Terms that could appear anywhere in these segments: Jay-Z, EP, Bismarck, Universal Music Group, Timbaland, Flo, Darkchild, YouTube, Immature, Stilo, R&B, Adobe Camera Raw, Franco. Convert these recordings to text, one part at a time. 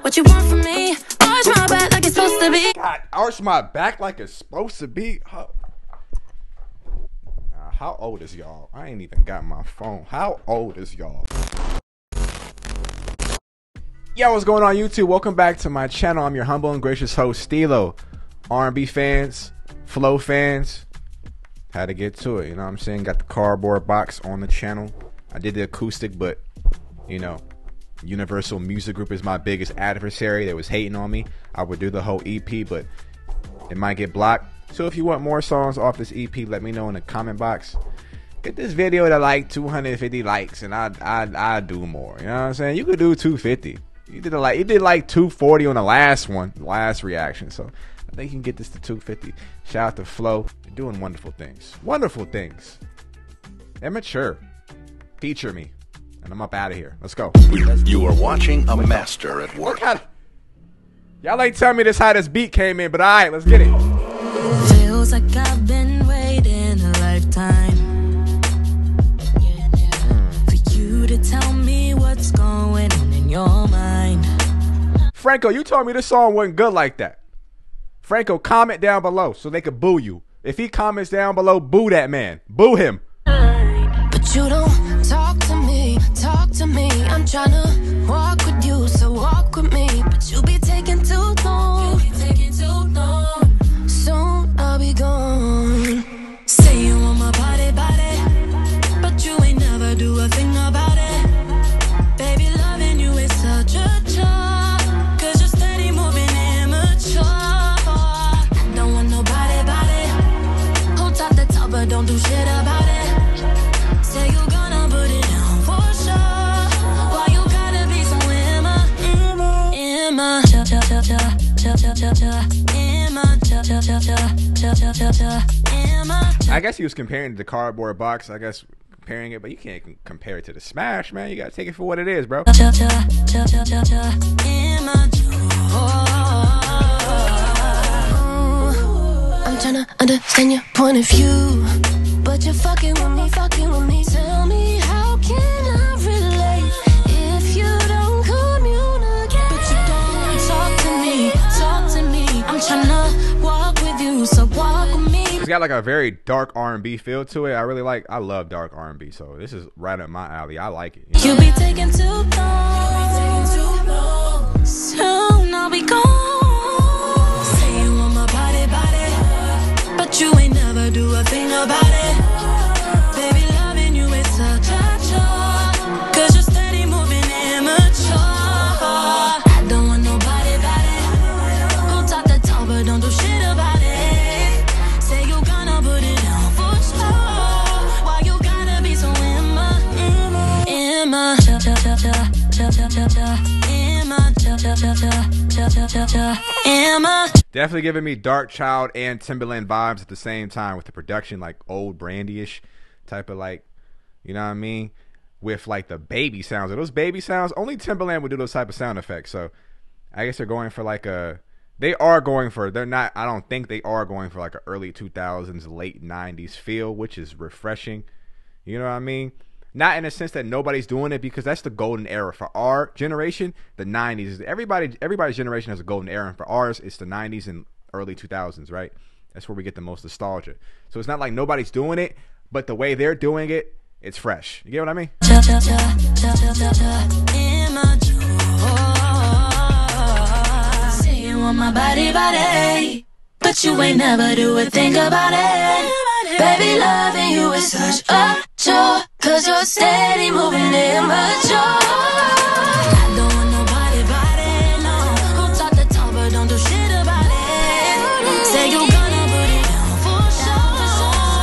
What you want from me? Arch my back like it's supposed to be. God, arch my back like it's supposed to be. How old is y'all? I ain't even got my phone. How old is y'all? Yo, what's going on YouTube? Welcome back to my channel. I'm your humble and gracious host, Stilo. R&B fans, Flo fans, had to get to it, you know what I'm saying? Got the cardboard box on the channel. I did the acoustic, but, you know, Universal Music Group is my biggest adversary. They was hating on me. I would do the whole EP, but it might get blocked. So if you want more songs off this EP, let me know in the comment box. Get this video to like 250 likes, and I do more, you know what I'm saying? You could do 250. You did like 240 on the last one, last reaction, so I think you can get this to 250. Shout out to Flo. They're doing wonderful things. Wonderful things. Immature. Feature me. And I'm up out of here. Let's go. You are watching a master at work. Y'all ain't telling me this how this beat came in, but alright, let's get it. Feels like I've been waiting a lifetime for you to tell me what's going on in your mind. Franco, you told me this song wasn't good like that. Franco, comment down below so they could boo you. If he comments down below, boo that man. Boo him. But you don't talk to me, talk to me. I'm trying to walk with you, so walk with me. But you be taking too long. You be taking too long. Soon I'll be gone. Say you want my body, body. But you ain't never do a thing about it. Baby, loving you is such a joy. Don't do shit about it. Say you're gonna put it down for sure. Why you gotta be so immature? I guess he was comparing the cardboard box. I guess comparing it, but you can't compare it to the smash, man. You gotta take it for what it is, bro. Trying to understand your point of view, but you're fucking with me, tell me how can I relate if you don't communicate? But you don't talk to me, I'm trying to walk with you, so walk with me. It's got like a very dark R&B feel to it, I really like, I love dark R&B, so this is right up my alley, I like it. You know? You be taking too long, soon I'll be gone. You ain't never do a thing about it. Baby, loving you is such a chore. Cause you're steady moving immature. I don't want nobody about it. Go talk the talk, but don't do shit about it. Say you gonna put it down for sure. Why you gotta be so immature? Definitely giving me Darkchild and Timbaland vibes at the same time with the production, like old Brandy-ish type of, like, you know what I mean? With like the baby sounds. Are those baby sounds? Only Timbaland would do those type of sound effects. So I guess they're going for like a, they are going for, they're not, I don't think they are going for like an early 2000s, late 90s feel, which is refreshing. You know what I mean? Not in a sense that nobody's doing it, because that's the golden era for our generation, the 90s. Everybody's generation has a golden era, and for ours, it's the 90s and early 2000s, right? That's where we get the most nostalgia. So it's not like nobody's doing it, but the way they're doing it, it's fresh. You get what I mean? Say you want my body, body, but you ain't never do a thing about it. Baby, loving you is such a chore. Cause you're steady moving immature. I don't want nobody about it, no. Go talk the talk, but don't do shit about it. Say you gonna put it down for sure.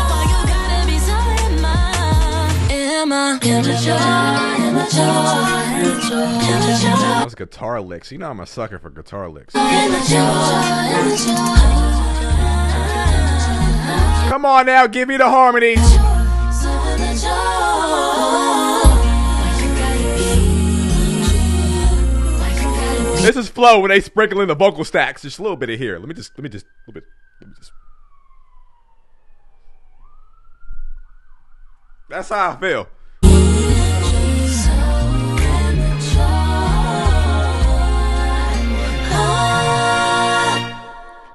Why you gotta be so immature? Those guitar licks, you know I'm a sucker for guitar licks. Come on now, give me the harmony. This is Flo when they sprinkle in the vocal stacks. Just a little bit of here. Let me just. That's how I feel.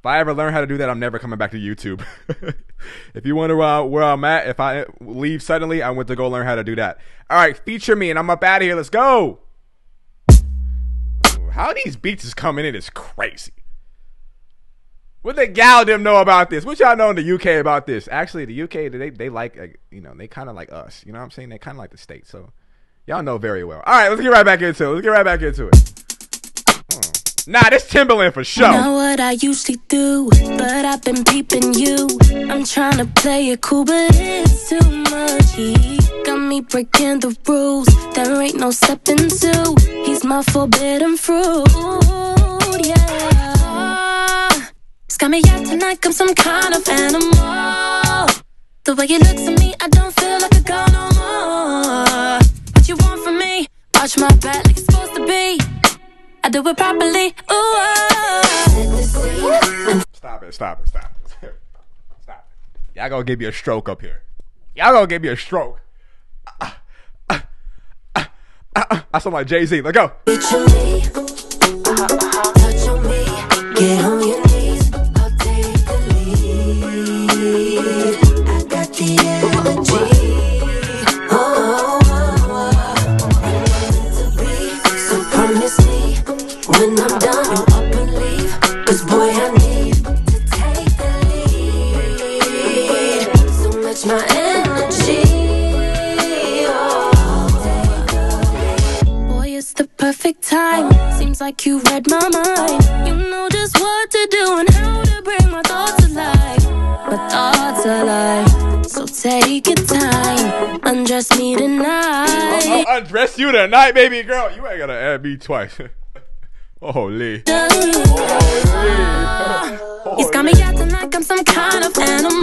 If I ever learn how to do that, I'm never coming back to YouTube. If you wonder where I'm at, if I leave suddenly, I went to go learn how to do that. All right, feature me, and I'm up out of here. Let's go. How these beats is coming in is crazy. What the gal them know about this? What y'all know in the UK about this? Actually, the UK, they like, you know, they kind of like us. You know what I'm saying? They kind of like the States, so y'all know very well. All right, let's get right back into it. Let's get right back into it. Oh. Nah, this Timbaland for sure. Not what I usually do, but I've been peeping you. I'm trying to play it cool, but it's too much. He got me breaking the rules. There ain't no stepping to. He's my forbidden fruit, yeah. It's got me acting like I'm some kind of animal. The way you look at me, I don't feel like a girl no more. What you want from me? Watch my back like it's supposed to be. I do it properly. Ooh, oh. Stop it, stop it, stop it. Stop it. Y'all gonna give me a stroke up here. Y'all gonna give me a stroke. I sound like Jay-Z. Let's go. Touch on me. Get on your knees. Perfect time, seems like you read my mind. You know just what to do and how to bring my thoughts alive. My thoughts alive, so take your time. Undress me tonight. Undress you tonight, baby girl. You ain't gotta add me twice. Holy. Holy. He's got me acting like I'm some kind of animal.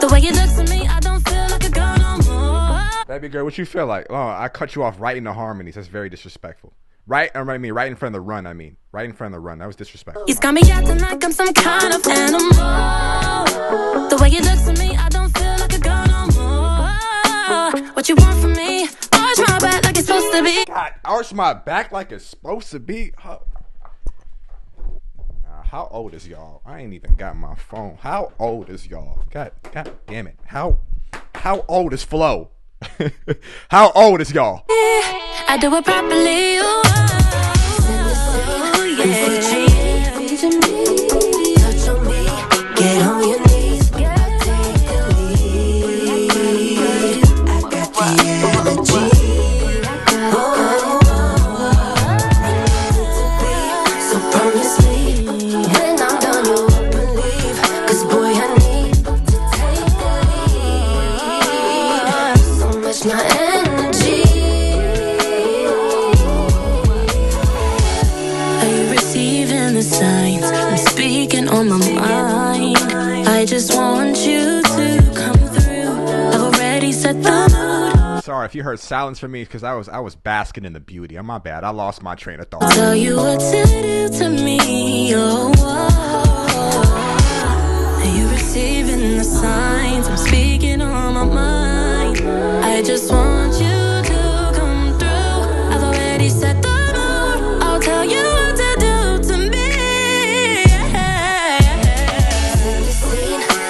The way he looks at me, I don't feel like a girl no more. Baby girl, what you feel like? Oh, I cut you off right in the harmonies. That's very disrespectful. Right, I mean, right in front of the run, I mean. Right in front of the run. That was disrespectful. He's got me acting like I'm some kind of animal. The way he looks at me, I don't feel like a girl no more. What you want from me? Arch my back like it's supposed to be. God, arch my back like it's supposed to be. How old is y'all? I ain't even got my phone. How old is y'all? God damn it. How old is Flo? How old is y'all? I do it properly. Oh, yeah. Touch on me. Get on your knees. I got the energy. Sorry if you heard silence from me, because I was basking in the beauty. My bad. I lost my train of thought. Tell you what to do to me. Oh, oh. Are you receiving the signs? I'm speaking on my mind. I just want you to come through. I've already set the mood. I'll tell you what to do to me.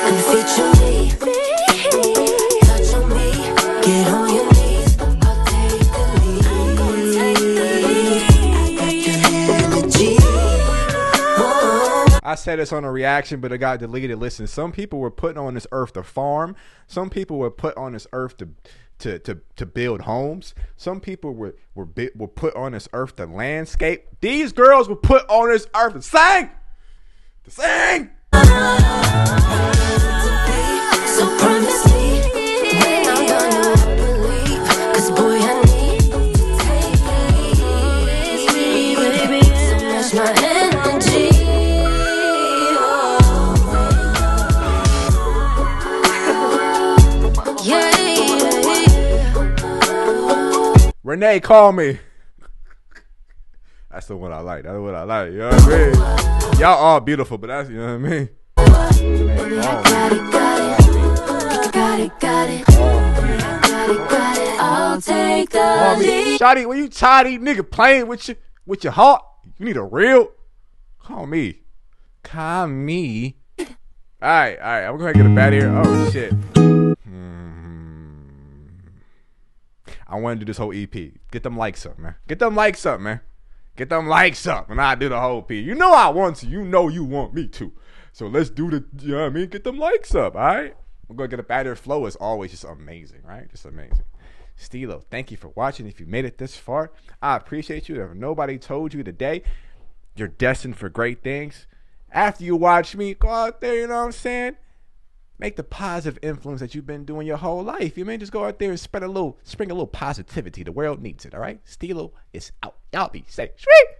And feature me. I said this on a reaction, but it got deleted. Listen, some people were put on this earth to farm. Some people were put on this earth to build homes. Some people were put on this earth to landscape. These girls were put on this earth to sing. To sing. So promise me when I'm gonna believe, 'cause boy I need so much my energy. Renee, call me. That's the one I like. That's what I like. You know what I mean? Y'all all beautiful, but that's, you know what I mean? Shawty, when you tired of these niggas playing with your heart, you need a real. Call me. Kami. Alright, alright. I'm going to go ahead and get up out of here. Oh, shit. I want to do this whole EP. Get them likes up, man. Get them likes up, man. Get them likes up, and I do the whole EP. You know I want to. You know you want me to. So let's do the, you know what I mean? Get them likes up, all right? We're going to get up out of here. Flow is always just amazing, right? Just amazing. Stilo, thank you for watching. If you made it this far, I appreciate you. If nobody told you today, you're destined for great things. After you watch me, go out there, you know what I'm saying? Make the positive influence that you've been doing your whole life. You may just go out there and spread a little positivity. The world needs it, all right? Stilo is out. Y'all be safe. Shriek!